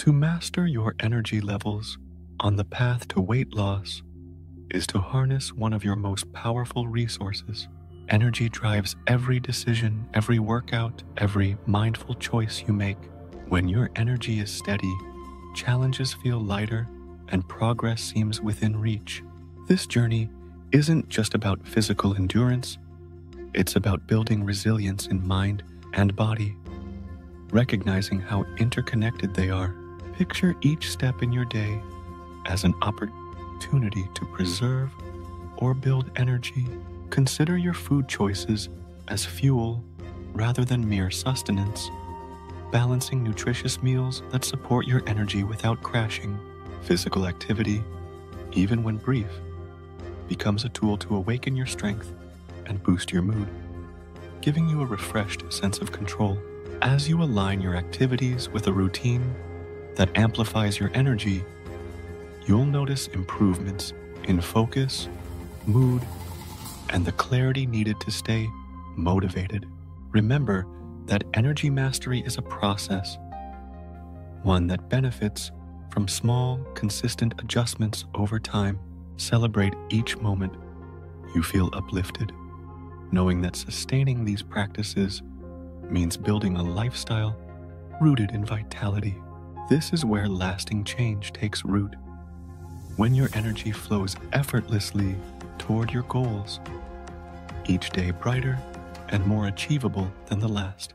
To master your energy levels on the path to weight loss is to harness one of your most powerful resources. Energy drives every decision, every workout, every mindful choice you make. When your energy is steady, challenges feel lighter and progress seems within reach. This journey isn't just about physical endurance, it's about building resilience in mind and body, recognizing how interconnected they are. Picture each step in your day as an opportunity to preserve or build energy. Consider your food choices as fuel rather than mere sustenance, balancing nutritious meals that support your energy without crashing. Physical activity, even when brief, becomes a tool to awaken your strength and boost your mood, giving you a refreshed sense of control. As you align your activities with a routine that amplifies your energy, you'll notice improvements in focus, mood, and the clarity needed to stay motivated. Remember that energy mastery is a process, one that benefits from small, consistent adjustments over time. Celebrate each moment you feel uplifted, knowing that sustaining these practices means building a lifestyle rooted in vitality. This is where lasting change takes root. When your energy flows effortlessly toward your goals, each day brighter and more achievable than the last.